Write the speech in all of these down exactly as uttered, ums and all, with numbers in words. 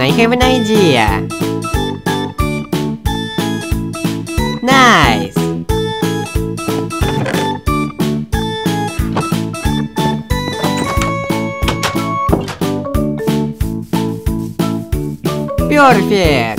I have an idea! Nice! Perfect! Perfect!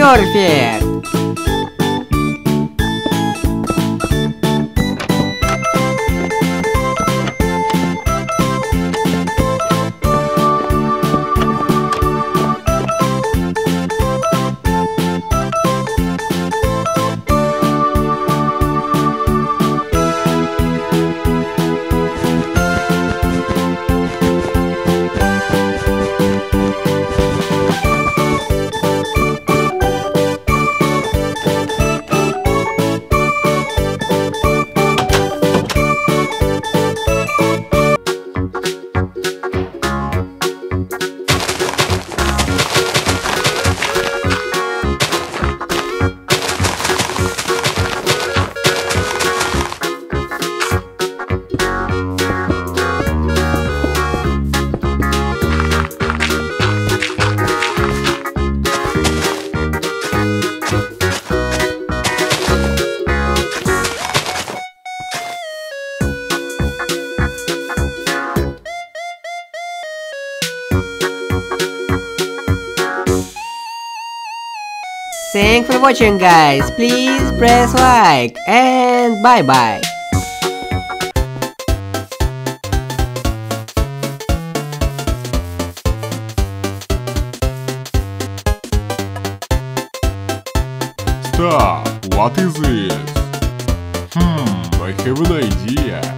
perfect. Thanks for watching, guys. Please press like and bye bye. Stop. What is this? Hmm, I have an idea.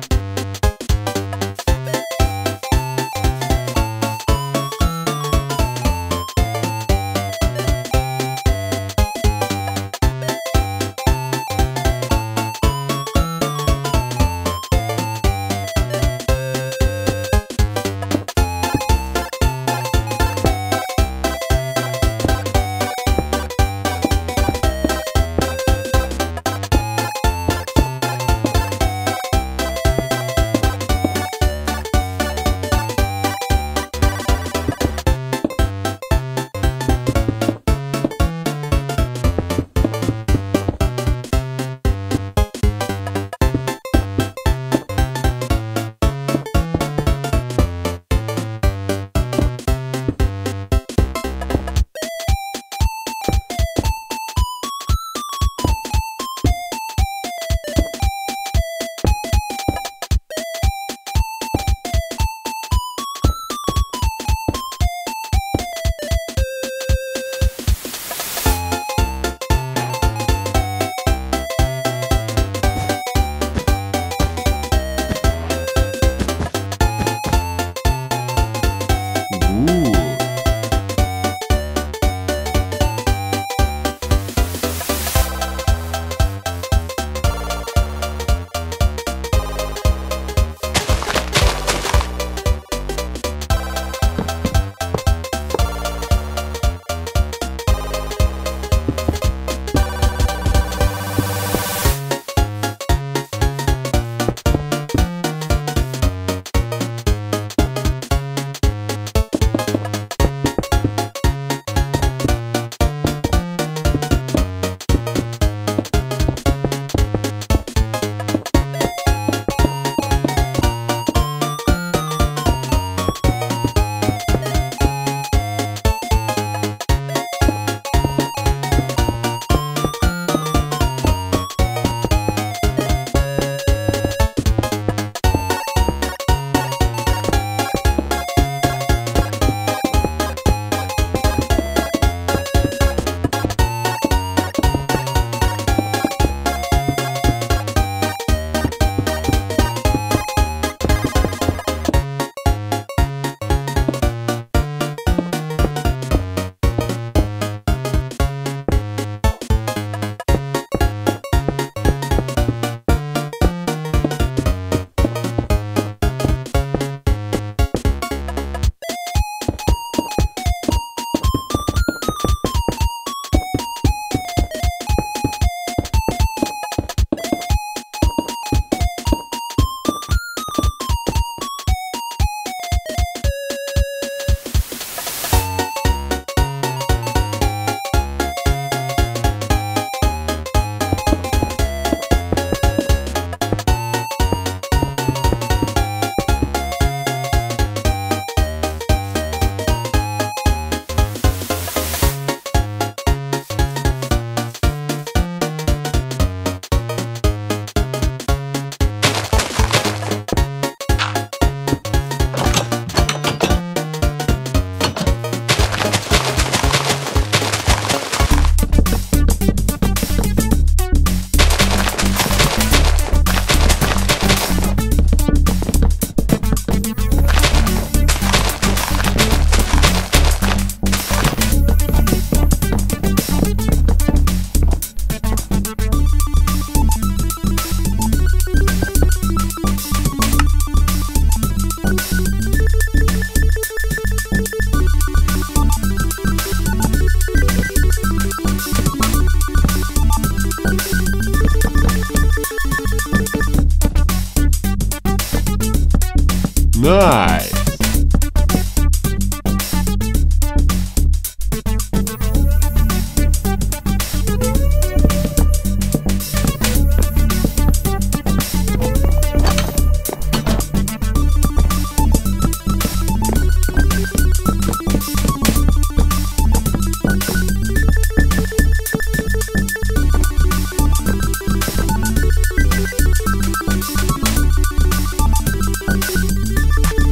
Nice.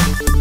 We'll be right back.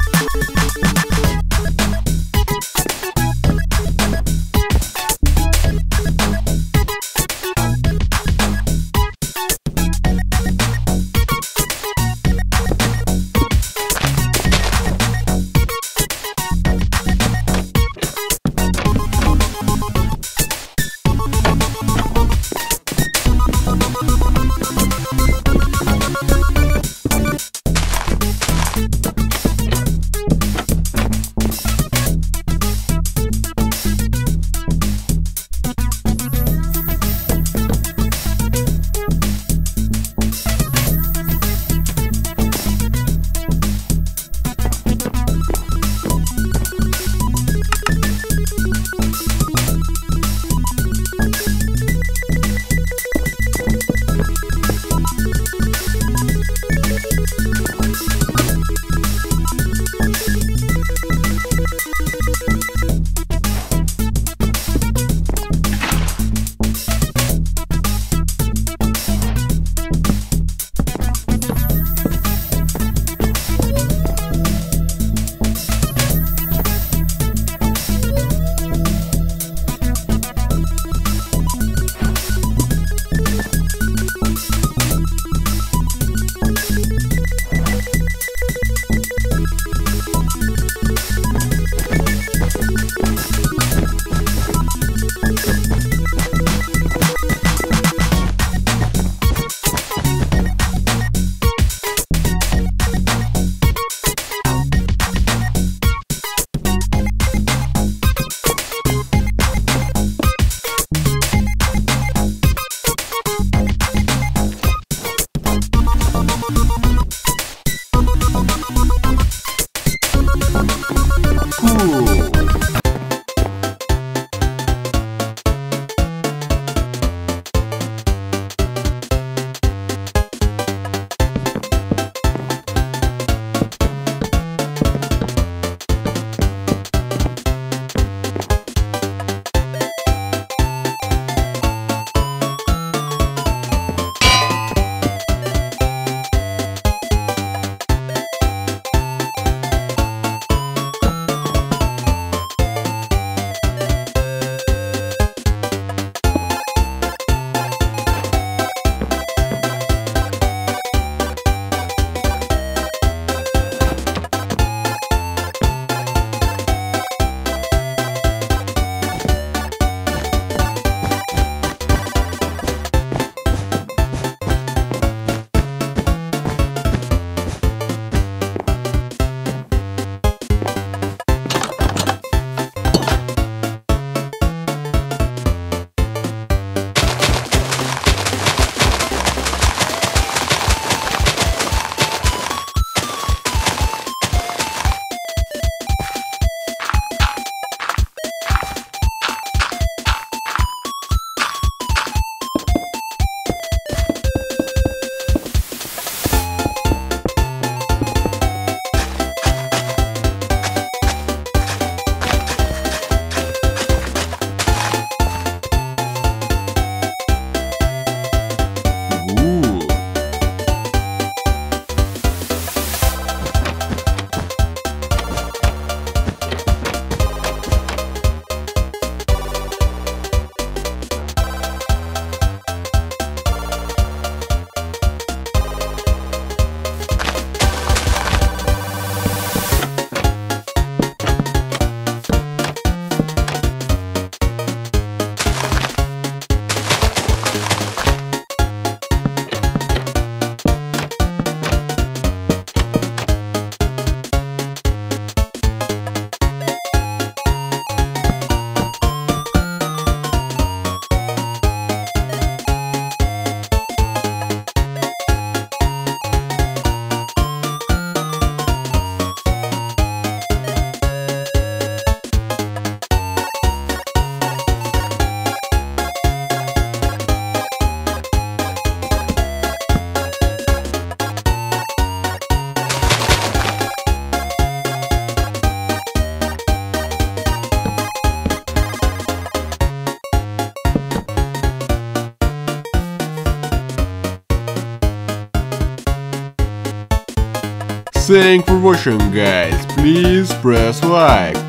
Thanks for watching, guys. Please press like.